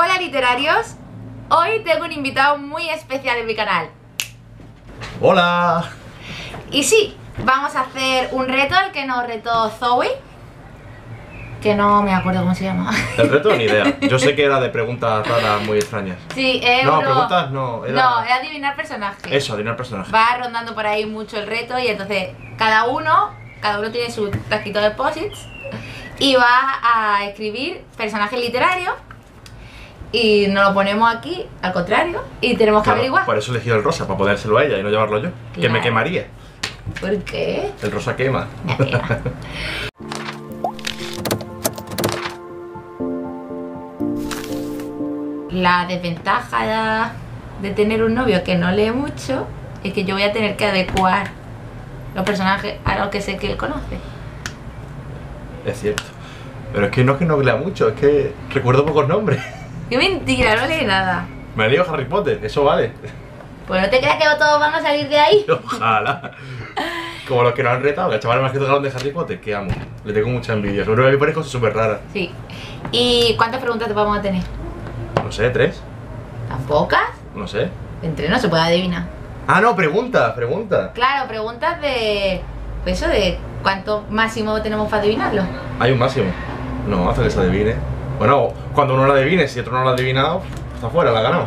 Hola literarios, hoy tengo un invitado muy especial en mi canal. ¡Hola! Y sí, vamos a hacer un reto, el que nos retó Zoey, que no me acuerdo cómo se llama. El reto ni idea, yo sé que era de preguntas raras muy extrañas. Sí, no, preguntas no, era... No, era adivinar personajes. Eso, adivinar personajes. Va rondando por ahí mucho el reto y entonces cada uno tiene su taquito de posits y va a escribir personajes literarios. Y nos lo ponemos aquí, al contrario, y tenemos que averiguar. Por eso he elegido el rosa, para ponérselo a ella y no llevarlo yo, claro. Que me quemaría. ¿Por qué? El rosa quema. La desventaja de tener un novio que no lee mucho es que yo voy a tener que adecuar los personajes a lo que sé que él conoce. Es cierto. Pero es que no lea mucho, es que recuerdo pocos nombres. ¡Qué mentira! No leí nada. Me ha leído Harry Potter, eso vale. Pues no te creas que todos van a salir de ahí. Ojalá. Como los que nos han retado, la chavala más que tocaron de Harry Potter, que amo. Le tengo mucha envidia, sobre todo que me pones cosas súper raras. Sí. ¿Y cuántas preguntas te vamos a tener? No sé, tres. ¿Tan pocas? No sé. Entre no se puede adivinar. Ah, no, preguntas. Claro, preguntas de... Pues eso de cuánto máximo tenemos para adivinarlo. ¿Hay un máximo? No, hasta que se adivine. Bueno, cuando uno la adivine, si otro no lo ha adivinado, está fuera, la ha ganado.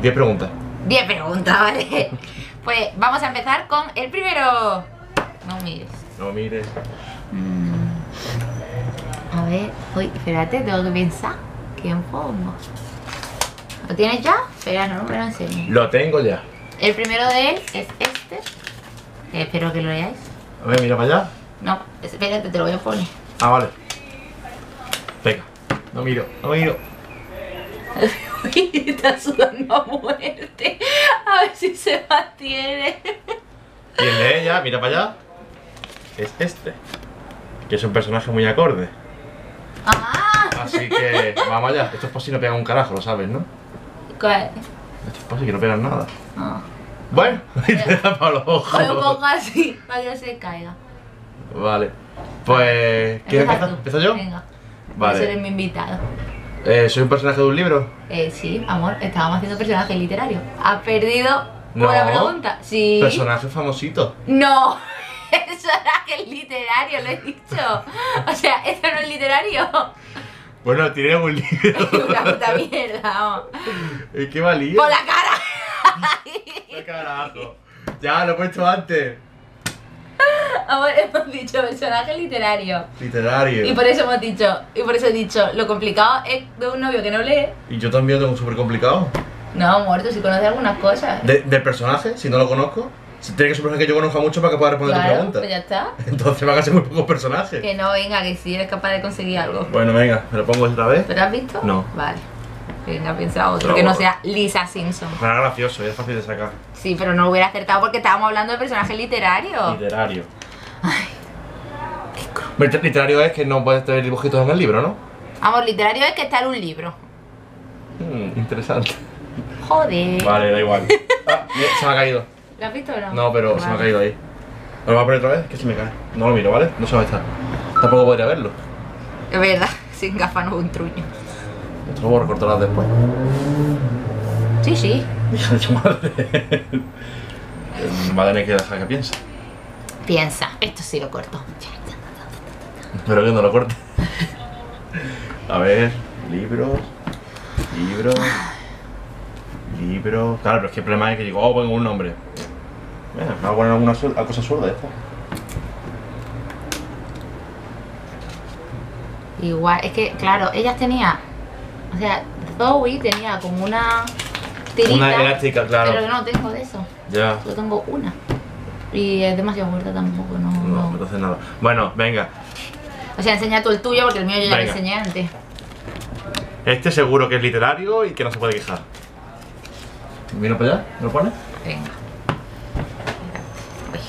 10 preguntas. 10 preguntas, vale. Pues vamos a empezar con el primero. No mires. A ver, uy, espérate, tengo que pensar. ¿Quién pongo? ¿Lo tienes ya? Espera, no me lo enseño. Lo tengo ya. El primero de él es este. Espero que lo veáis. A ver, mira para allá. No, espérate, te lo voy a poner. Ah, vale. Venga, no miro. Uy, está sudando a muerte. A ver si se mantiene. Y el de ella, mira para allá. Es este. Que es un personaje muy acorde. ¡Ah! Así que vamos allá. Estos posis no pegan un carajo, lo sabes, ¿no? ¿Cuál? Estos posis que no pegan nada. Ah. Bueno, ahí te da para los ojos. Lo pongo así, para que no se caiga. Vale. Pues... ¿quieres empezar? ¿Empiezo yo? Venga. Vale. Eres mi invitado. ¿Soy un personaje de un libro? Sí, amor, estábamos haciendo personajes literarios. ¿Has perdido una pregunta? Sí. ¿Personaje famosito? No, personaje literario, lo he dicho. O sea, ¿esto no es literario? Bueno, tiene un libro. Es una puta mierda, vamos. ¡Qué valía! ¡Por la cara! ¡Qué carajo! Ya, lo he puesto antes. Amor, hemos dicho personaje literario. Y por eso hemos dicho, lo complicado es de un novio que no lee. ¿Y yo también tengo un súper complicado? No, amor, tú sí conoces algunas cosas. ¿Del personaje? Si no lo conozco. Tiene que ser un personaje que yo conozca mucho para que pueda responder tu pregunta. Pues ya está. Entonces me hagas muy pocos personajes. Que no, venga, que si eres capaz de conseguir algo. Bueno, venga, me lo pongo otra vez. ¿Pero has visto? No. Vale. Venga, piensa otro que no sea Lisa Simpson. Era gracioso, es fácil de sacar. Sí, pero no lo hubiera acertado porque estábamos hablando de personaje literario. Ay, qué cruel. Literario es que no puedes tener dibujitos en el libro, ¿no? Amor, literario es que está en un libro. Interesante. Joder. Vale, da igual. Ah, se me ha caído. ¿Lo has visto o no? No, pero vale. Se me ha caído ahí. ¿Lo voy a poner otra vez? Que se me cae. No lo miro, ¿vale? No se va a estar. Tampoco podría verlo. Es verdad, sin gafas no es un truño. Esto lo voy a recortar después. Sí. Hija de su madre. Va a tener que dejar que piense. Piensa, esto sí lo corto. Pero que no lo corte. A ver, libros. Claro, pero es que el problema es que digo, pongo un nombre. Mira, me voy a poner alguna cosa absurda de esta. Igual, es que, claro, ellas tenían. O sea, Zoey tenía como una tirita. Una elástica, claro. Pero no tengo de eso. Ya. Yo tengo una. Y es demasiado corta tampoco, ¿no? No, entonces nada. Bueno, venga. O sea, enseña tú el tuyo porque el mío yo ya lo enseñé antes. Este seguro que es literario y que no se puede quejar. ¿Mira para allá? ¿Me lo pones? Venga. Uy.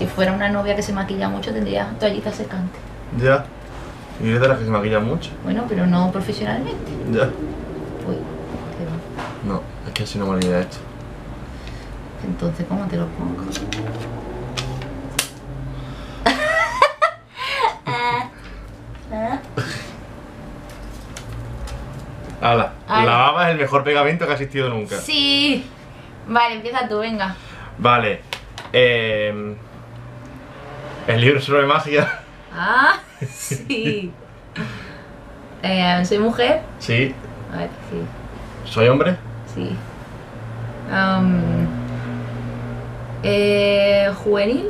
Si fuera una novia que se maquilla mucho tendría toallitas secantes. Ya. ¿Y eres de las que se maquillan mucho? Bueno, pero no profesionalmente. Ya. Uy, qué va. No, es que así no me olvida esto. Entonces, ¿cómo te lo pongo? Ala, la haba es el mejor pegamento que ha existido nunca. Sí. Vale, empieza tú, venga. Vale. El libro sobre magia. Ah, sí. ¿Soy mujer? Sí. A ver, sí. ¿Soy hombre? Sí. ¿Juvenil?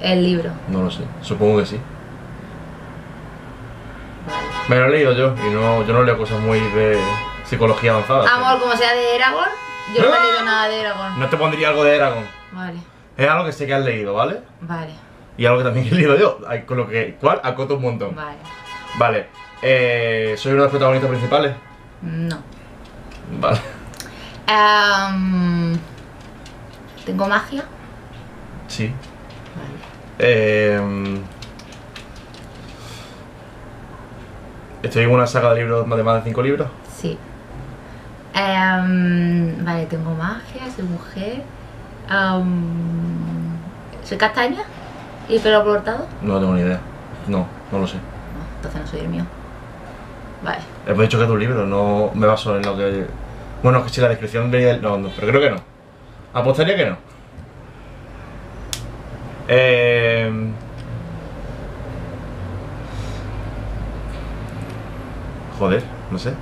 El libro. No lo sé, supongo que sí. Me lo he leído yo y no, yo no leo cosas muy de psicología avanzada. Amor, pero... como sea de Eragon, yo no he leído nada de Eragon. No te pondría algo de Eragon. Vale. Es algo que sé que has leído, ¿vale? Vale. Y algo que también he leído yo, con lo que cual acoto un montón. Vale. Vale. ¿Soy uno de los protagonistas principales? No. Vale. ¿Tengo magia? Sí. Vale. ¿Estoy en una saga de libros de más de 5 libros? Sí. Vale, tengo magia, soy mujer. ¿Soy castaña? ¿Y pelo cortado? No tengo ni idea. No, no lo sé. No, entonces no soy el mío. Vale. Hemos dicho que es un libro, no me baso en lo que... Bueno, que si la descripción venía del... No, pero creo que no. Apostaría que no. Joder, no sé.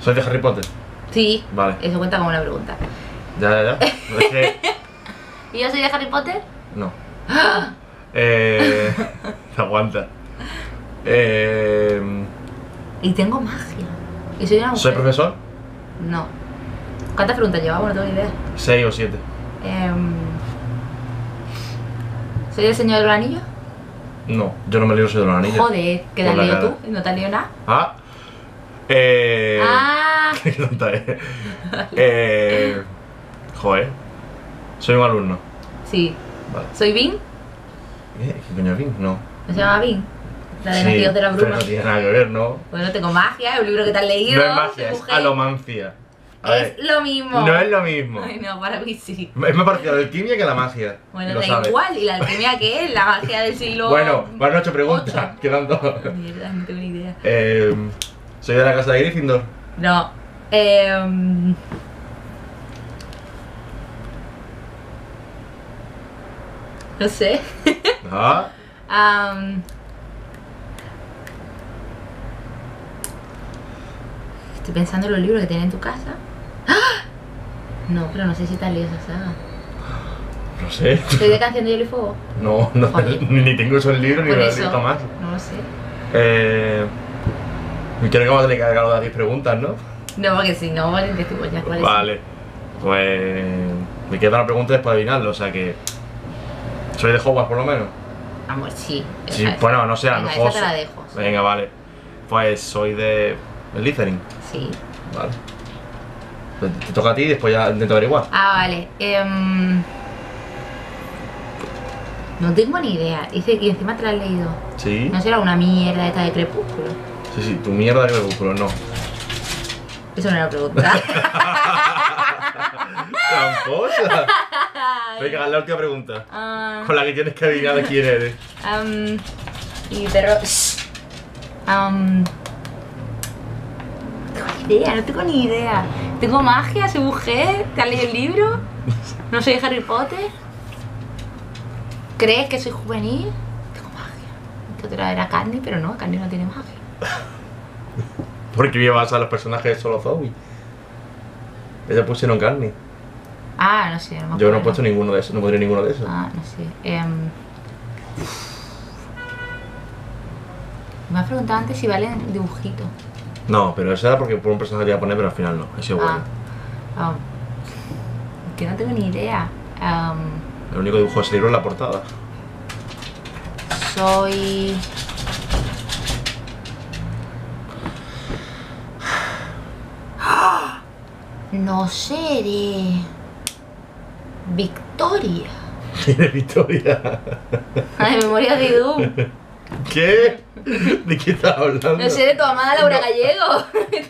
¿Soy de Harry Potter? Sí. Vale. Eso cuenta como una pregunta. Ya. Es que... ¿Y yo soy de Harry Potter? No. Te aguanta. Y tengo magia. ¿Y soy una mujer? ¿Soy profesor? No. ¿Cuántas preguntas llevamos? No tengo ni idea. 6 o 7. ¿Soy del Señor de los Anillos? No, yo no me leo el Señor de los Anillos. Joder, ¿qué te has leído tú? ¿No te has leído nada? Ah. Qué tonta es. Joder. ¿Soy un alumno? Sí. Vale. ¿Soy Vin? ¿Qué coño es Vin? No. ¿No se llama Vin? La de Hijo de la Bruma. No tiene nada que ver, ¿no? Bueno, tengo magia, es un libro que te has leído. No es magia, es alomancia. Es lo mismo. No es lo mismo. Ay, no, para mí sí. Es más parecido a la alquimia que a la magia. Bueno, da igual. ¿Y la alquimia qué es? La magia del siglo... Bueno, van 8 preguntas. Quedan 2. Mierda, no tengo ni idea. ¿Soy de la casa de Gryffindor? No. No sé. Ah. Estoy pensando en los libros que tienes en tu casa. ¡Ah! No, pero no sé si te has leído esa saga. No sé. ¿Soy de Canción de Hielo y Fuego? No, no. Joder. Ni tengo esos libros ni los he leído más. No lo sé. Creo que vamos a tener que cargar las 10 preguntas, ¿no? No, porque si no, vale, te estuvo ya. Vale. Pues... me queda una pregunta después de adivinarlo, o sea que... ¿Soy de Hogwarts, por lo menos? Amor, sí. Sí, pues no, no sé, a lo mejor... Esa te la dejo. Venga, vale. Pues soy de... ¿Slytherin? Sí. Vale. Te toca a ti y después ya intento averiguar. Ah, vale. No tengo ni idea. Dice que encima te lo has leído. Sí. ¿No será una mierda esta de Crepúsculo? Sí, tu mierda de Crepúsculo, no. Eso no era pregunta. ¡Tramposa! Venga, la última pregunta. Con la que tienes que adivinar de quién eres. Y perro... No tengo ni idea. Tengo magia, soy mujer, te has leído el libro, no soy Harry Potter. ¿Crees que soy juvenil? Tengo magia. Que otra era Candy, pero no, Candy no tiene magia. ¿Por qué me vas a los personajes de solo Zoey? Ellos pusieron Candy. Ah, no sé. Yo no he puesto ninguno de esos, no podría ninguno de esos. Ah, no sé. Me has preguntado antes si valen dibujitos. No, pero eso era porque por un personaje te iba a poner, pero al final no, eso es bueno. Que no tengo ni idea. El único dibujo de ese libro es la portada. Soy... No sé, de... Victoria. ¿De Victoria? Ay, Memorias de Doom. ¿Qué? ¿De qué estás hablando? No sé, de tu amada Laura Gallego.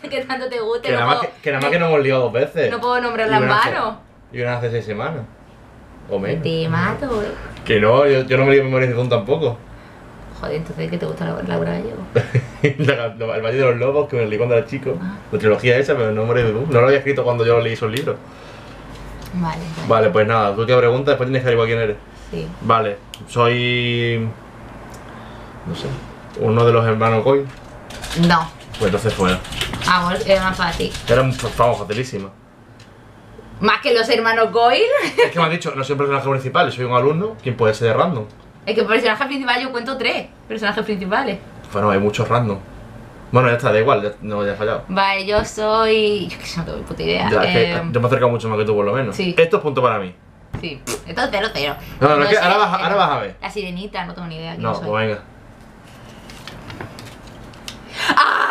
Que tanto te guste. Que nada más que nos hemos liado 2 veces. No puedo nombrarla en vano. Y una hace 6 semanas. O menos. Te mato, güey. Que no, yo no me lío Memorias de Doom tampoco. Joder, entonces, ¿qué te gusta Laura Gallego? El Valle de los Lobos, que me leí cuando era chico. La trilogía esa, pero no muere de luz. No lo había escrito cuando yo leí esos libros. Vale. Vale, pues nada, tú te preguntas, después tienes que averiguar quién eres. Sí. Vale, soy... no sé, uno de los hermanos Coy. No. Pues entonces fuera. Amor, es más fácil. Era un facilísimo. ¿Más que los hermanos Goyle? Es que me han dicho, no soy un personaje principal, soy un alumno, ¿quién puede ser de random? Es que por personaje principal yo cuento 3 personajes principales. Bueno, hay muchos random. Bueno, ya está, da igual, ya, no ya he fallado. Vale, yo soy... yo que no tengo puta idea. Ya, es que yo me he acercado mucho más que tú, por lo menos. Sí. Esto es punto para mí. Sí, esto es 0-0. No, no, es que ahora vas a ver. La sirenita, no tengo ni idea quién soy. No, pues venga. ¡Ah!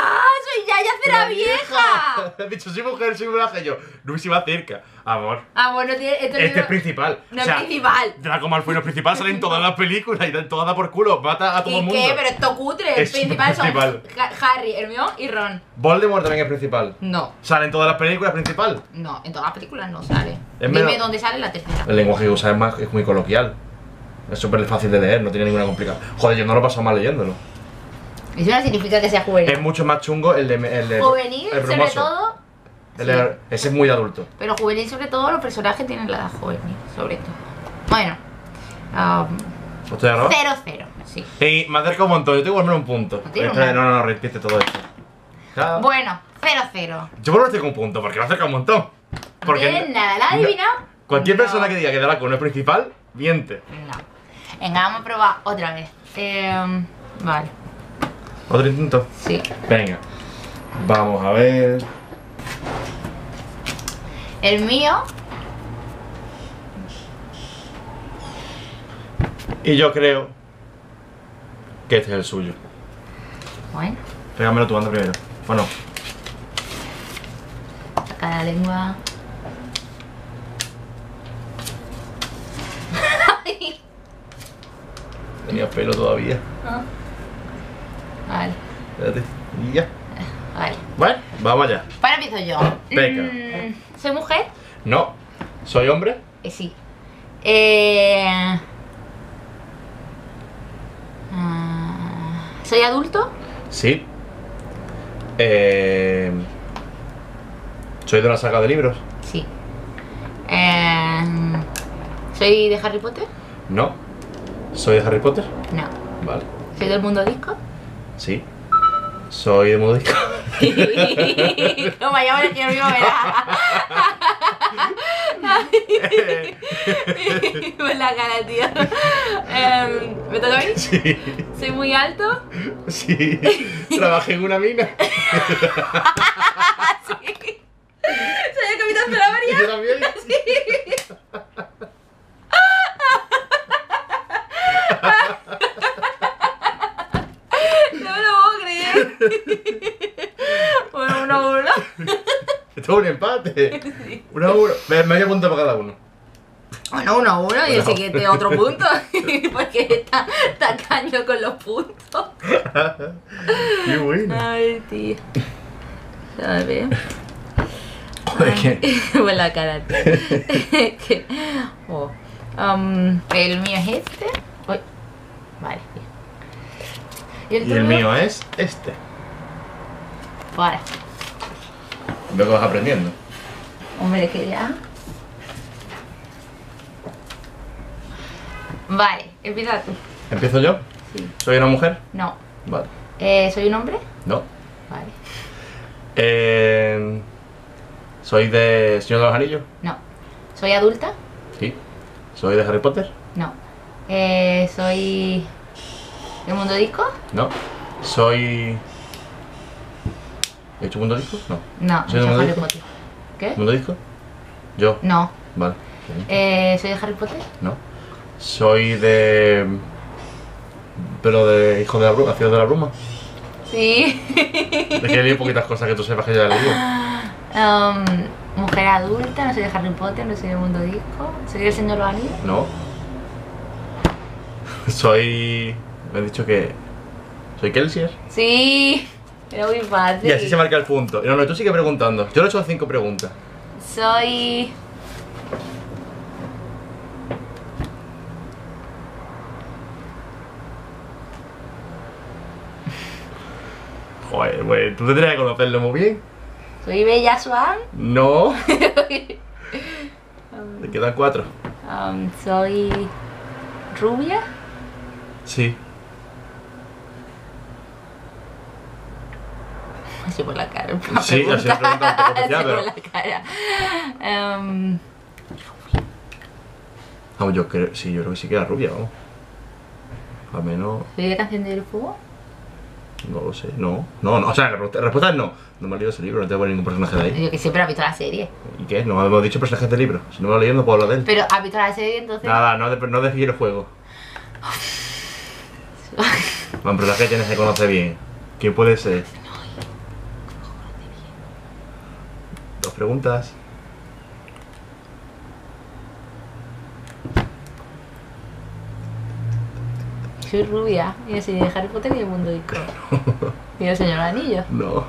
¡Soy Yaya Ceravieja! He dicho, soy mujer, soy mujer. Yo, no me iba cerca. Amor. Amor, no tiene. Este es principal. No es principal. Draco Malfoy no es principal, sale en todas las películas y todas da por culo. Mata a todo el mundo. ¿Qué? Pero esto cutre. El principal son Harry, Hermione y Ron. Voldemort también es principal. No. ¿Sale en todas las películas principal? No, en todas las películas no sale. Dime dónde sale la tercera. El lenguaje que usa es muy coloquial. Es súper fácil de leer, no tiene ninguna complicación. Joder, yo no lo paso mal leyéndolo. Eso no significa que sea juvenil. Es mucho más chungo el de juvenil, el sobre todo. Ese es muy adulto. Pero juvenil, sobre todo, los personajes tienen la edad juvenil, sobre todo. Bueno. 0-0, sí. Y me acerco un montón, yo tengo que volver un punto. No, repite todo esto. Claro. Bueno, 0-0. Yo por lo menos tengo un punto, porque me acerco un montón. Porque bien, nada, ¿la adivina? Cualquier persona que diga que Draco no es principal, miente. No. Venga, vamos a probar otra vez. Vale. ¿Otro intento? Sí. Venga. Vamos a ver. El mío. Y yo creo que este es el suyo. Bueno. Pégamelo tú, anda primero. ¿O no? Saca la lengua. Tenía pelo todavía. ¿Ah? Vale. Espérate. Ya. Vale. Bueno, vamos allá. Para empiezo yo. Venga. ¿Soy mujer? No. ¿Soy hombre? Sí. ¿Soy adulto? Sí. ¿Soy de una saga de libros? Sí. ¿Soy de Harry Potter? No. ¿Soy de Harry Potter? No. Vale. ¿Soy del Mundo Disco? Sí. Soy de Mundo Disco. No me llaman el señor mismo, verás. Con la cara, tío. ¿Me toca a mí? Sí. ¿Soy muy alto? Sí. ¿Trabajé en una mina? Sí. ¿Soy el capitán Zalabaria? ¿Yo también? Sí. Bueno, 1-1. Esto es un empate. 1-1. Medio punto para cada uno. Bueno, 1-1 y el siguiente otro punto. Porque está tacaño con los puntos. Qué bueno. Ay, tío. A ver. Pues la cara, tío. El mío es este. Uy. Vale, tío. Y el mío es este. Vale. Veo que vas aprendiendo. Hombre, que ya. Vale, empieza tú. ¿Empiezo yo? Sí. ¿Soy una mujer? No. Vale. ¿Soy un hombre? No. Vale. ¿Soy de Señor de los Anillos? No. ¿Soy adulta? Sí. ¿Soy de Harry Potter? No. ¿Soy... ¿El Mundo Disco? No. ¿Soy... ¿He hecho Mundo Disco? No. No, ¿soy de Harry Potter? ¿Qué? ¿Mundo Disco? ¿Yo? No. Vale. ¿Soy de Harry Potter? No. ¿Soy de... pero de Hijo de la Bruma? ¿Hacíos de la Bruma? Sí. Es que he leído poquitas cosas que tú sepas que ya leído. Mujer adulta, no soy de Harry Potter, no soy del Mundo Disco. ¿Soy del Señor de los Anillos? No. Soy... me has dicho que... ¿soy Kelsier? Sí, era muy fácil. Y así se marca el punto. No, tú sigue preguntando. Yo le he hecho 5 preguntas. Soy... Joder, pues tú tendrías que conocerlo muy bien. ¿Soy Bella Swan? No. Te quedan 4. ¿Soy rubia? Sí. Así por la cara. Sí, así por la cara. No, yo creo, sí, yo creo que sí que era rubia, vamos. Al menos... ¿Soy de Canción de Hielo y Fuego? No lo sé, no, o sea, la respuesta es no. No me he leído ese libro, no tengo ningún personaje de ahí. Yo que siempre has visto la serie. ¿Y qué? No hemos dicho personajes de libro. Si no me lo he leído no puedo hablar de él. Pero ¿has visto la serie entonces? Nada, no decidí el juego. Bueno, personaje que tienes que conocer bien. ¿Qué puede ser? Dos preguntas. Soy rubia y no soy de Harry Potter ni de Mundo Disco. Ni del Señor de los Anillos. No.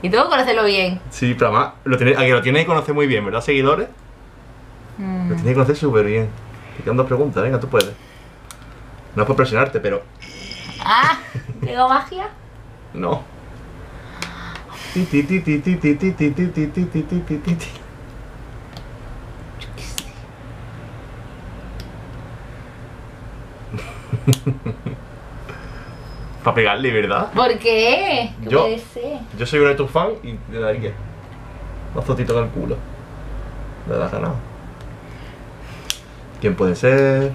Y tengo que conocerlo bien. Sí, pero además, a que lo tienes que conocer muy bien, ¿verdad, seguidores? Lo tienes que conocer súper bien. Te quedan 2 preguntas, venga, tú puedes. No es por presionarte, pero... ¡Ah! ¿Tengo magia? No. Yo qué sé. Para pegarle, ¿verdad? ¿Por qué? ¿Qué puede ser? Yo soy uno de tus fans y te daría un azotito del culo. Me la has ganado. ¿Quién puede ser?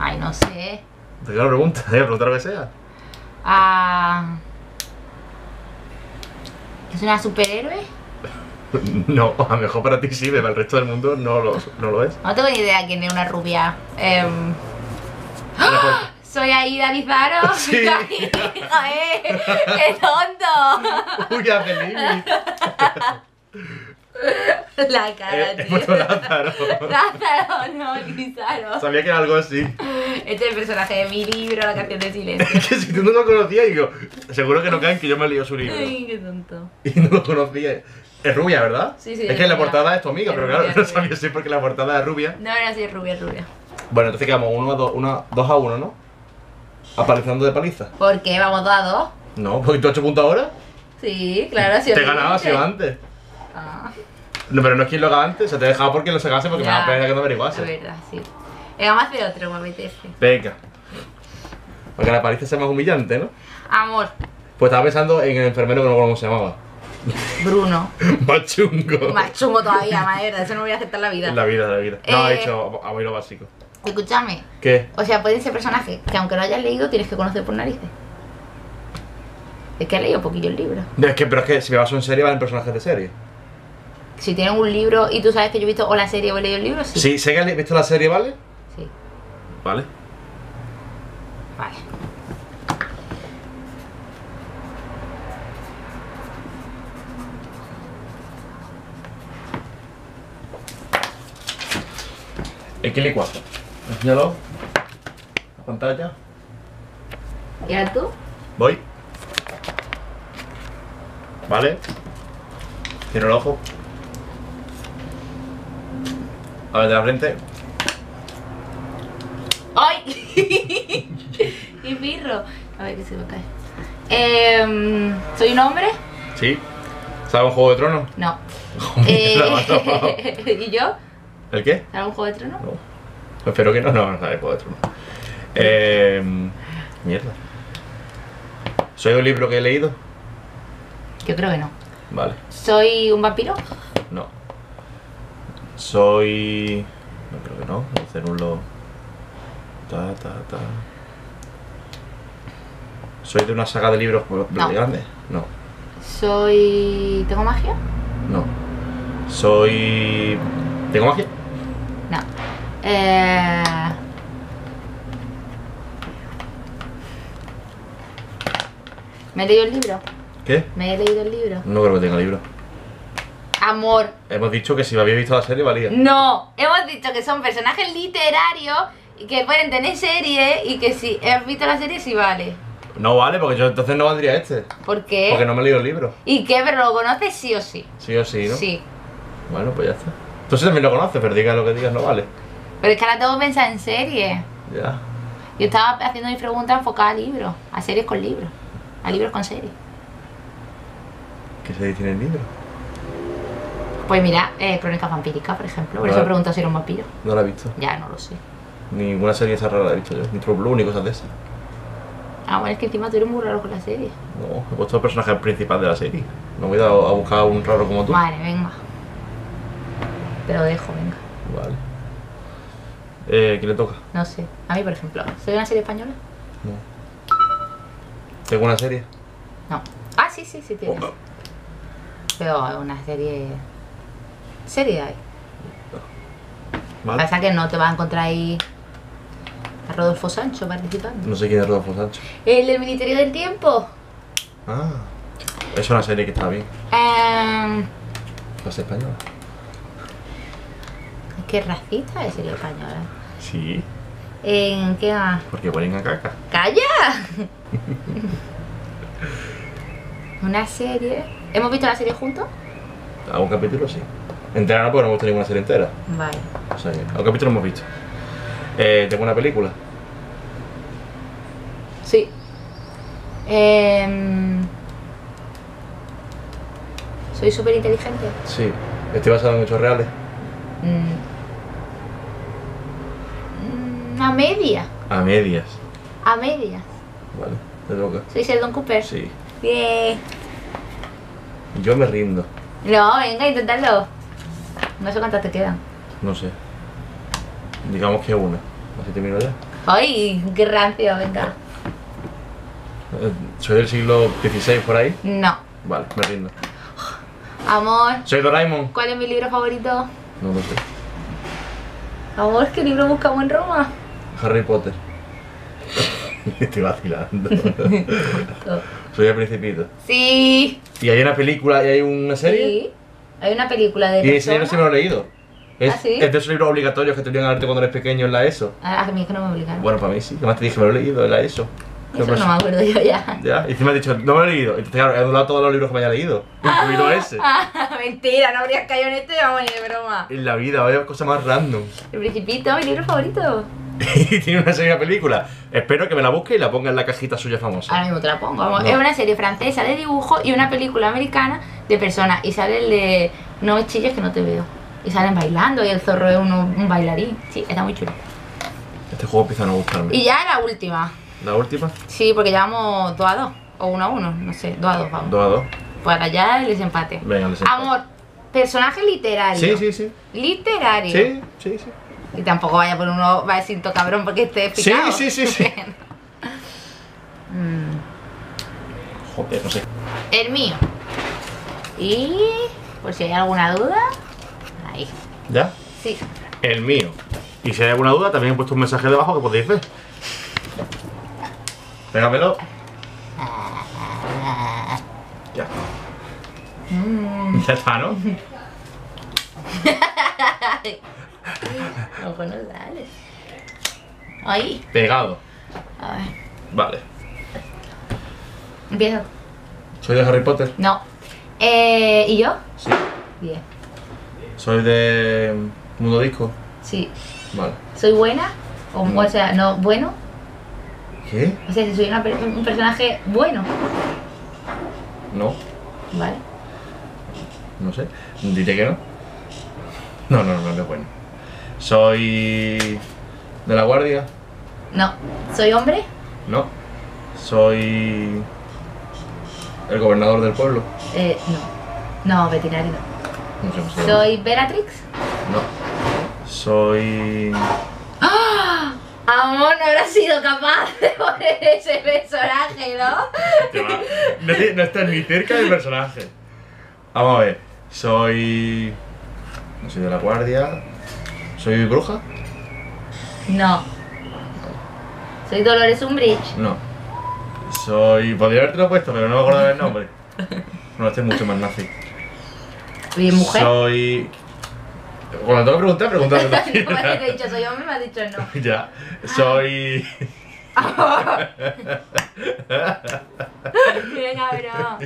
Ay, no sé. Te queda una pregunta, ¿eh? Preguntar lo que sea. Ah. ¿Es una superhéroe? No, a lo mejor para ti sí, pero para el resto del mundo no lo es. No tengo ni idea quién es una rubia. ¡Ah! Soy Aida Lizaro. Sí. ¡Qué tonto! ¡Uy, a Felipe! La cara, tío. He puesto Lázaro. Lázaro, no, Lizaro. Sabía que era algo así. Este es el personaje de mi libro, La Canción de Silencio. Es que si tú no lo conocías, digo, seguro que no caen que yo me he leído su libro. Ay, qué tonto. Y no lo conocía. Es rubia, ¿verdad? Sí, sí. Es que en la portada es tu amiga, pero claro, no sabía si porque la portada es rubia. No, era así, es rubia, rubia. Bueno, entonces quedamos 2 a 1, ¿no? Apareciendo de paliza. ¿Por qué? ¿Vamos 2 a 2? No, porque tú has hecho punto ahora. Sí, claro, sí. Te ganaba si antes. Ah. No, pero no es quien lo haga antes, se te dejaba porque lo sacase porque ya, me da pena que no averiguase. Es verdad, sí. Vamos a hacer otro, me apetece. Venga. Para que la paliza sea más humillante, ¿no? Amor. Pues estaba pensando en el enfermero que no recuerdo cómo se llamaba. Bruno. Más chungo. Más chungo todavía, madre. Eso no voy a aceptar la vida. La vida. No, he hecho a mí lo básico. Escúchame. ¿Qué? O sea, puede ser personaje que aunque no hayas leído tienes que conocer por narices. Es que he leído un poquillo el libro. Pero es que si me baso en serie van en personajes de serie. Si tienen un libro y tú sabes que yo he visto o la serie o he leído el libro, sí. Sí, sé que has visto la serie, ¿vale? Sí. Vale. X4. Enséñalo. La pantalla. ¿Y ahora tú? Voy. Vale. Cierro el ojo. A ver, de la frente. ¡Ay! ¡Qué pirro! A ver, que se me cae. ¿Soy un hombre? Sí. ¿Sabes un juego de tronos? No. ¿Y yo? ¿El qué? ¿Sabes un juego de tronos? No. Espero que no sabes juego de tronos. Mierda. ¿Soy un libro que he leído? Yo creo que no. Vale. ¿Soy un vampiro? No. Soy... No creo que no, cerulo. ¿Soy de una saga de libros grandes? No. ¿Soy... ¿Tengo magia? No. ¿Soy... ¿Tengo magia? No. ¿Me he leído el libro? ¿Qué? ¿Me he leído el libro? No creo que tenga libro. Amor. Hemos dicho que si había visto la serie valía. No, hemos dicho que son personajes literarios y que pueden tener serie y que si has visto la serie sí vale. No vale, porque yo entonces no valdría este. ¿Por qué? Porque no me he leído el libro. ¿Y qué? ¿Pero lo conoces sí o sí? Sí o sí, ¿no? Sí. Bueno, pues ya está. Tú sí también lo conoces, pero digas lo que digas no vale. Pero es que ahora tengo que pensar en serie. Ya. Yo estaba haciendo mi pregunta enfocada a libros, a series con libros, a libros con series. ¿Qué se dice en el libro? Pues mira, Crónicas Vampíricas, por ejemplo. Por eso he preguntado si era un vampiro. No la he visto. Ya, no lo sé. Ninguna serie esa rara la he visto yo. Ni True Blue ni cosas de esas. Ah, bueno, es que encima tú eres muy raro con la serie. No, he puesto el personaje principal de la serie. No voy a buscar a un raro como tú. Vale, venga. Te lo dejo, venga. Vale. ¿Quién le toca? No sé. A mí, por ejemplo. ¿Soy una serie española? No. ¿Tengo una serie? No. Ah, sí, sí, sí tienes. Pero una serie... serie hay. Vale. Pasa que no te vas a encontrar ahí a Rodolfo Sancho participando. No sé quién es Rodolfo Sancho. El del Ministerio del Tiempo. Ah. Es una serie que está bien. ¿Es española? Es que es racista, es serie española. Sí. ¿En qué más? Porque ponen a caca. ¡Calla! Una serie... ¿Hemos visto la serie juntos? ¿Algún capítulo? Sí. Entera no, porque no hemos visto ninguna serie entera. Vale. O sea, algún capítulo hemos visto. ¿Tengo una película? Sí. ¿Soy súper inteligente? Sí. ¿Estoy basado en hechos reales? A medias. A medias. A medias. Vale, te toca. ¿Soy Sheldon Cooper? Sí. Bien. Yo me rindo. No, venga, intentadlo. No sé cuántas te quedan. No sé. Digamos que una. Así termino ya. ¡Ay! ¡Qué rancio! Venga. ¿Soy del siglo XVI por ahí? No. Vale, me rindo. Amor. Soy Doraemon. ¿Cuál es mi libro favorito? No lo sé. Amor, ¿qué libro buscamos en Roma? Harry Potter. Estoy vacilando. Soy El Principito. Sí. ¿Y hay una película y hay una serie? Sí. Hay una película de... Y ese libro sí me lo he leído. Es, ¿ah, sí? Es de esos libros obligatorios que te obligan a leerte cuando eres pequeño en la ESO. A mí es que no me obligaron. Bueno, para mí sí. Además te dije, me lo he leído en la ESO. Eso no me acuerdo yo ya. Ya, y encima has dicho, no me lo he leído. Entonces claro, he anulado todos los libros que me haya leído, incluido ese. Mentira, no habrías caído en este, vamos, ni de broma. En la vida, vaya cosas más random. El Principito, mi libro favorito. Y tiene una serie de películas. Espero que me la busque y la ponga en la cajita suya famosa. Ahora mismo te la pongo, vamos. No. Es una serie francesa de dibujo y una película americana de personas. Y sale el de No me chilles que no te veo. Y salen bailando y el zorro es un bailarín. Sí, está muy chulo. Este juego empieza a no gustarme. Y ya la última. ¿La última? Sí, porque llevamos 2-2. O 1-1, no sé. 2-2, vamos. 2-2. Pues ahora ya el desempate. Venga, el desempate. Amor, personaje literario. Sí, sí, sí. Literario. Sí, sí, sí. Y tampoco vaya por uno, va a decir to cabrón porque esté picado. Sí, sí, sí, sí. Joder, no sé. El mío. Y... por si hay alguna duda... ahí. ¿Ya? Sí. El mío. Y si hay alguna duda, también he puesto un mensaje debajo que podéis ver. Pégamelo. Ya. Ya está, ¿no? Ojo, no sale. Ahí. Pegado. A ver. Vale. Empiezo. ¿Soy de Harry Potter? No. ¿Y yo? Sí. Bien. ¿Soy de Mundo Disco? Sí. Vale. ¿Soy buena? O sea, no, bueno. ¿Qué? O sea, si soy un personaje bueno. No. Vale. No sé. Diré que no. No, no, no, no es bueno. ¿Soy de la guardia? No. ¿Soy hombre? No. ¿Soy el gobernador del pueblo? No. No, veterinario no. No sé. ¿Soy Bellatrix? No. ¿Soy... ¡Ah! Amor, no habrás sido capaz de poner ese personaje, ¿no? No estás ni cerca del personaje. Vamos a ver. Soy... no soy de la guardia... ¿Soy bruja? No. ¿Soy Dolores Umbridge? No. Soy... podría habértelo puesto, pero no me acuerdo del nombre. No, este es mucho más nazi. ¿Y mujer? Soy... cuando tengo que preguntar, pregúntame. No me has dicho soy hombre, me has dicho no. Ya. Soy... ¡Qué cabrón!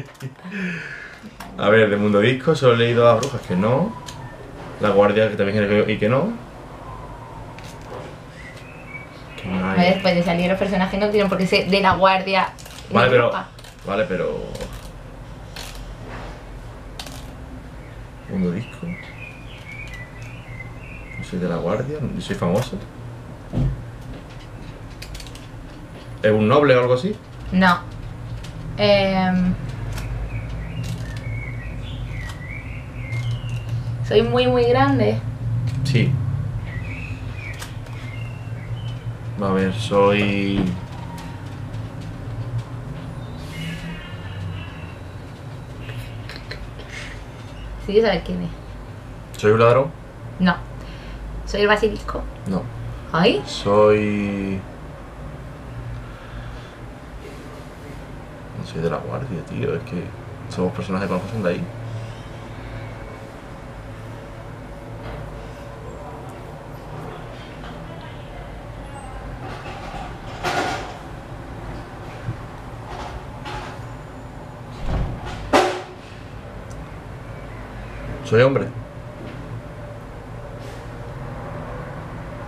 A ver, de Mundo Disco solo he leído a brujas que no. La guardia que también y que no. personaje después de salir los personajes no tienen por qué ser de la guardia. Vale, pero... Europa. Vale, pero... Mundo Disco. No soy de la guardia, no soy famoso. ¿Es un noble o algo así? No. Soy muy grande. Sí. A ver, soy... ¿Sí sabes quién es? ¿Soy un ladrón? No. ¿Soy el basilisco? No. ¿Ay? Soy... No soy de la guardia, tío. Es que somos personajes que no son de ahí. Soy hombre.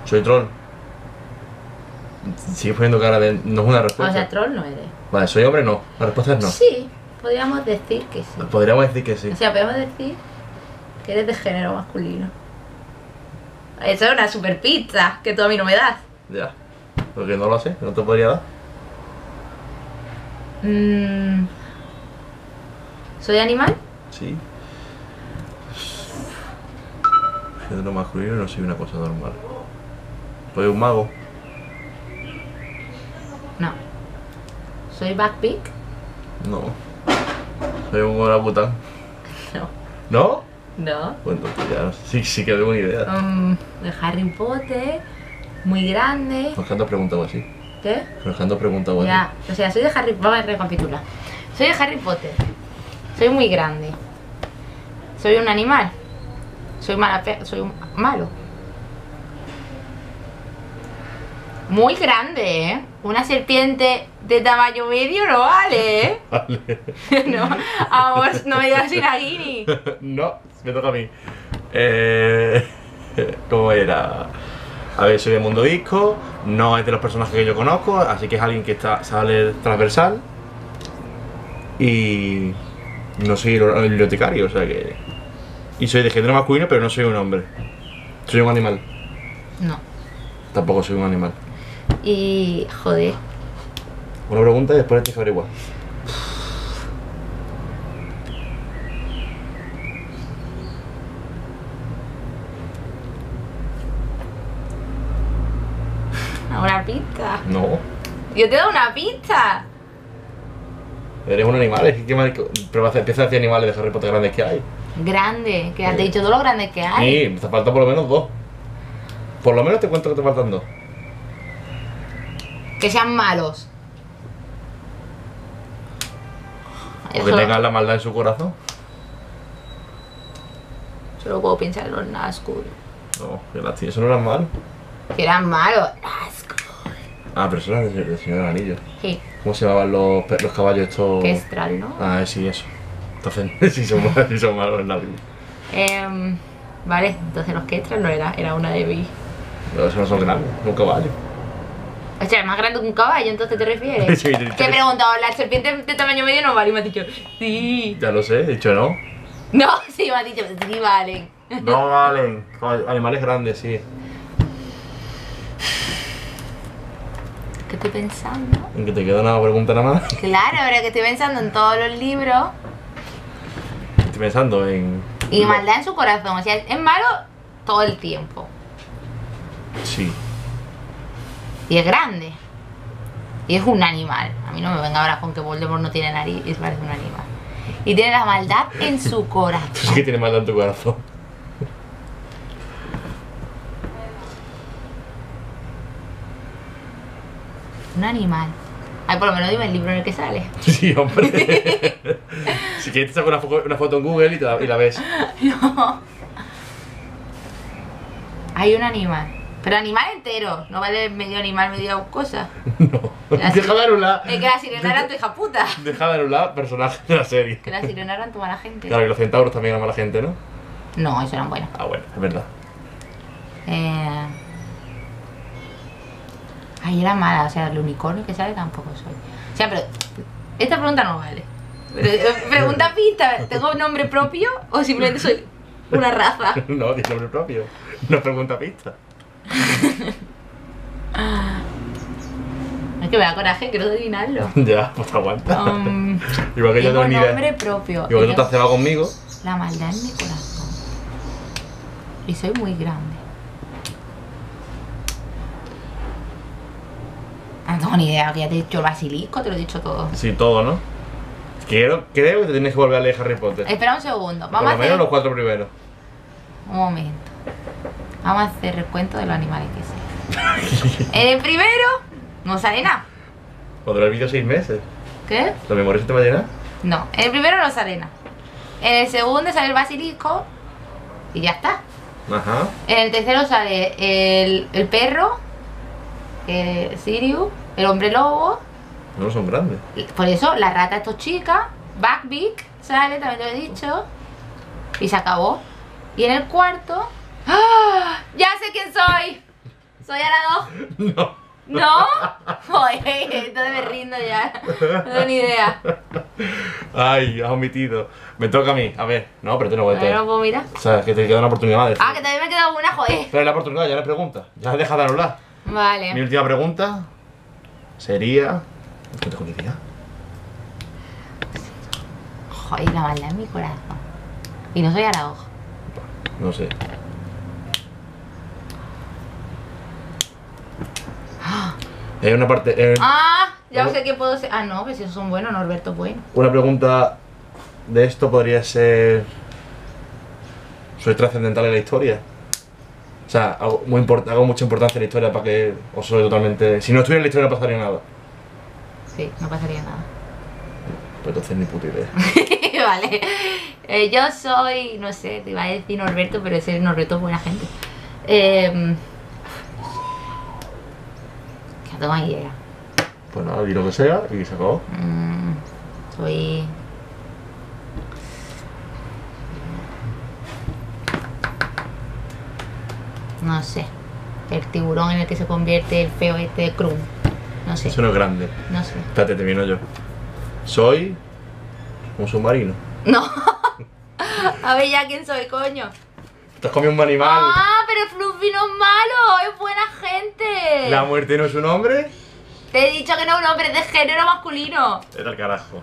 Soy troll. Sigue poniendo cara de... No es una respuesta. O sea, troll no eres. Vale, soy hombre no. La respuesta es no. Sí, podríamos decir que sí. Podríamos decir que sí. O sea, podríamos decir que eres de género masculino. Esa es una super pizza que tú a mí no me das. Ya. Porque no lo sé, no te podría dar. ¿Soy animal? Sí. De lo masculino no soy una cosa normal. ¿Soy un mago? No. ¿Soy backpick? No. ¿Soy un orangután? No. ¿No? No. Bueno, pues ya sí que tengo una idea. De Harry Potter, muy grande. Nos han preguntado así. ¿Qué? Nos han preguntado así. Ya, o sea, soy de Harry Potter. Vamos a recapitular. Soy de Harry Potter. Soy muy grande. ¿Soy un animal? Soy un malo. Muy grande, ¿eh? Una serpiente de tamaño medio no vale, ¿eh? Vale. No, vamos, no me digas Iragini. No, me toca a mí. ¿Cómo era? A ver, soy de Mundo Disco. No es de los personajes que yo conozco, así que es alguien que sale transversal. Y... no soy el bibliotecario, o sea que... Y soy de género masculino, pero no soy un hombre. ¿Soy un animal? No. Tampoco soy un animal. Y... joder. Una pregunta y después te dejo averiguar. ¿Una pista? No. Yo te doy una pista. Eres un animal, es que mal... Pero empieza a decir animales de Harry Potter grandes que hay. Grande, que has dicho todos los grandes que hay. Sí, te faltan por lo menos dos. Por lo menos te cuento que te faltan dos. Que sean malos. O que tengan la maldad en su corazón. Solo puedo pensar en los Nazgûl. No, que eso no eran malos. Que eran malos, Nazgûl. Ah, pero eso era del Señor de los Anillos. Sí. ¿Cómo se llamaban los caballos estos? Thestral, ¿no? Ah, sí, eso. Entonces, si son malos en la vida. Vale, entonces los que extran no era una de B. Pero eso no son grandes, un caballo. O sea, es más grande que un caballo, entonces te refieres. Sí, te he preguntado, ¿la serpiente de tamaño medio no vale? Y me has dicho, sí. Ya lo sé, he dicho no. No, sí, me has dicho, sí valen. No valen, animales grandes, sí. ¿Qué estoy pensando? ¿En que te queda una pregunta nada más? Claro, pero que estoy pensando en todos los libros. Estoy pensando en... Y maldad en su corazón, o sea, es malo todo el tiempo. Sí. Y es grande. Y es un animal. A mí no me venga ahora con que Voldemort no tiene nariz y parece un animal. Y tiene la maldad en su corazón. ¿Tú sí que tiene maldad en tu corazón? Un animal. Ay, por lo menos dime el libro en el que sale. Sí, hombre. Si quieres te saco una foto en Google y la ves. No. Hay un animal. Pero animal entero. No vale medio animal, medio cosa. No. Deja de anular. Es que la sirena era tu hija puta. Deja de anular personajes de la serie. Que la sirena eran tu mala gente. Claro, y los centauros también eran mala gente, ¿no? No, eso eran buenos. Ah, bueno, es verdad. Ay, era mala, o sea, el unicornio que sale tampoco soy. O sea, pero esta pregunta no vale. Pregunta pista, ¿tengo nombre propio o simplemente soy una raza? No, tiene nombre propio. No pregunta pista. Es que me da coraje, quiero adivinarlo. Ya, pues aguanta. Igual que yo tengo nombre propio. Igual que tú te has cebado conmigo. La maldad en mi corazón. Y soy muy grande. No tengo ni idea, que ya te he dicho el basilisco, te lo he dicho todo. Sí, todo, ¿no? Creo que te tienes que volver a leer Harry Potter. Espera un segundo. Vamos a hacer... menos los cuatro primeros. Un momento. Vamos a hacer recuento de los animales que sé. El primero no sale nada. O te lo olvido 6 meses. ¿Qué? ¿La memoria se te va a llenar? No, el primero no sale nada. En el segundo sale el basilisco y ya está. Ajá. En el tercero sale el perro, el Sirius, el hombre lobo. No son grandes. Por eso, la rata estos chicas, Buckbeak sale, también te lo he dicho. Y se acabó. Y en el cuarto... ¡Ah! ¡Ya sé quién soy! ¿Soy Eragon? No. ¿No? Oye, entonces me rindo ya. No tengo ni idea. Ay, has omitido. Me toca a mí, a ver. No, pero te lo voy a tener. No puedo mirar. O sea, que te queda una oportunidad más de decir. Ah, que también me queda una, joder. Pero es la oportunidad, ya la pregunta. Ya deja de anular. Vale. Mi última pregunta sería... ¿Qué te jodiría? Joder, la maldad en mi corazón. Y no soy Eragon. No sé. Hay una parte... ¡Ah! Ya sé que puedo ser... Ah, no, que si esos son buenos, Norberto, bueno. Una pregunta de esto podría ser... ¿Soy trascendental en la historia? O sea, hago mucha importancia en la historia para que... O soy totalmente... Si no estuviera en la historia no pasaría nada. Sí, no pasaría nada. Pues entonces ni puta idea. Vale. Yo soy... No sé, te iba a decir Norberto, pero ese Norberto es buena gente. No hay idea. Pues nada, di lo que sea y se acabó. Soy... No sé. El tiburón en el que se convierte el feo este de Krum. No sé. Eso no es grande. No sé. Espérate, termino yo. Soy... un submarino. No. A ver ya quién soy, coño. Te has comido un animal. Ah, pero Fluffy no es malo, es buena gente. ¿La muerte no es un hombre? Te he dicho que no es un hombre, es de género masculino. Vete al carajo.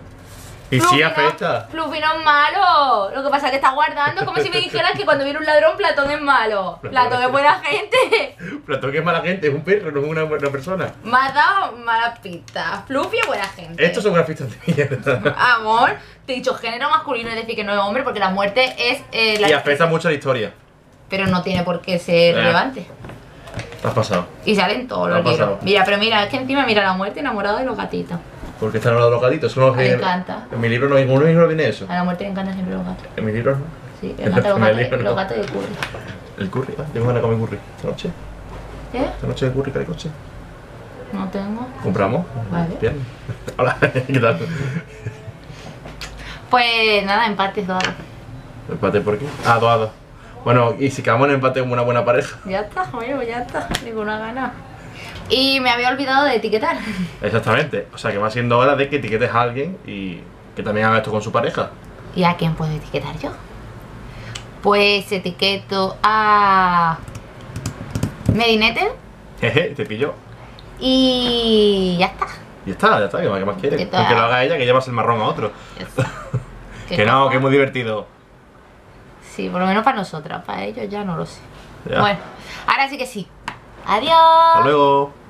Y sí afecta. Fluffy no es malo. Lo que pasa es que está guardando. Es como si me dijeras que cuando viene un ladrón, Platón es malo. Platón es buena gente. Platón es mala gente, es un perro, no es una persona. Me has dado malas pistas. Fluffy es buena gente. Estos son unas pistas de mierda. Amor, te he dicho género masculino, es decir, que no es hombre, porque la muerte es... y afecta mucho a la historia. Pero no tiene por qué ser relevante. Te has pasado. Y salen todos los libros. Mira, pero mira, es que encima mira la muerte enamorada de los gatitos. ¿Por qué están enamorado de los gatitos? Son los que... Me encanta. En mi libro no, ninguno de mis libros viene eso. A la muerte le encantan siempre los gatos. ¿En mi libro no? Sí, le encantan los gatos, los gatos y el curry. ¿El curry? Tengo ganas de comer curry. ¿Esta noche? ¿Eh? ¿Esta noche de curry, caricoche? No tengo. ¿Compramos? Vale. Bien. Hola, ¿qué tal? Pues nada, empates 2 a 2. ¿Empate por qué? Ah, 2 a 2. Bueno, y si quedamos en empate como una buena pareja. Ya está, joder, pues ya está. Ninguna gana. Y me había olvidado de etiquetar. Exactamente. O sea, que va siendo hora de que etiquetes a alguien y que también haga esto con su pareja. ¿Y a quién puedo etiquetar yo? Pues etiqueto a... Medinete. Jeje, te pilló. Y... ya está. Ya está, ya está. ¿Qué más quieres? Que lo haga ella, que llevas el marrón a otro. Que no, que es muy divertido. Sí, por lo menos para nosotras, para ellos ya no lo sé. Ya. Bueno, ahora sí que sí. Adiós. Hasta luego.